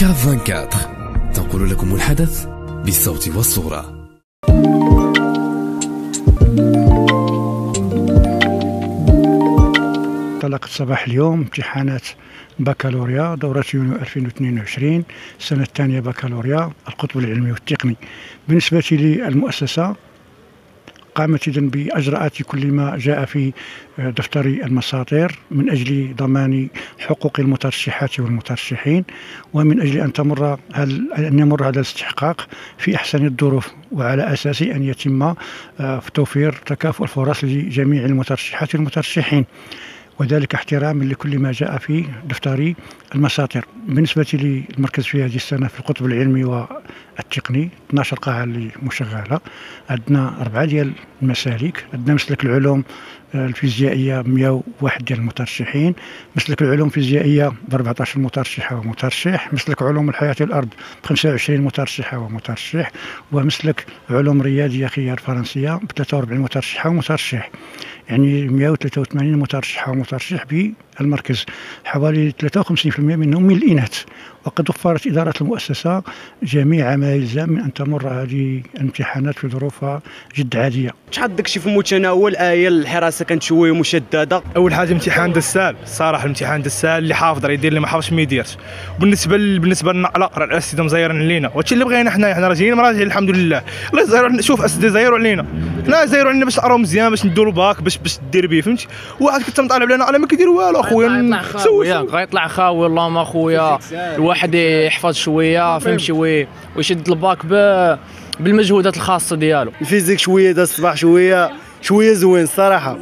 كاب 24 تنقل لكم الحدث بالصوت والصورة. انطلقت صباح اليوم امتحانات بكالوريا دورة يونيو 2022 السنة الثانية بكالوريا القطب العلمي والتقني. بالنسبة للمؤسسة قامت إذن بإجراءات كل ما جاء في دفتر المساطير من أجل ضمان حقوق المترشحات والمترشحين، ومن أجل أن يمر هذا الاستحقاق في أحسن الظروف، وعلى أساس أن يتم توفير تكافؤ الفرص لجميع المترشحات والمترشحين، وذلك احتراما لكل ما جاء في دفتر المساطر. بالنسبة للمركز في هذه السنة في القطب العلمي والتقني 12 قاعة اللي مشغلة، عندنا 4 ديال المسالك، عندنا مسلك العلوم الفيزيائية 101 ديال المترشحين، مسلك العلوم الفيزيائية ب 14 مترشحة ومترشح، مسلك علوم الحياة والأرض ب 25 مترشحة ومترشح، ومسلك علوم رياضية خيار فرنسية ب 43 مترشحة ومترشح، يعني 183 مترشحة ومترشح بالمركز، حوالي 53% منهم من الإناث. وقد وفرت إدارة المؤسسة جميع ما يلزم من أن تمر هذه الامتحانات في ظروف جد عادية. شحال داكشي في المتناول، الحراسة كانت شوية مشددة. أول حاجة امتحان داز ساهل، الصراحة الامتحان داز ساهل، اللي حافظ راه يدير، اللي ما حافظش ما يديرش. بالنسبة لنا لا، راه الأساتذة مزيرين علينا، وهادشي اللي بغينا حنا راه جايين مراجعين الحمد لله. الله يزير، شوف الأساتذة زيروا علينا، حنا زيروا علينا باش نقراو مزيان، باش نديرو الباك، باش دير به، فهمتي؟ واحد كنت مطالب لنا، أنا ما كيدير والو أخويا، غيطلع خاوي اللهم أخويا، الواحد يحفظ شوية فهمتي ويشد الباك بالمجهودات الخاصة ديالو. الفيزيك شوية داز الصباح، شوية زوين الصراحة.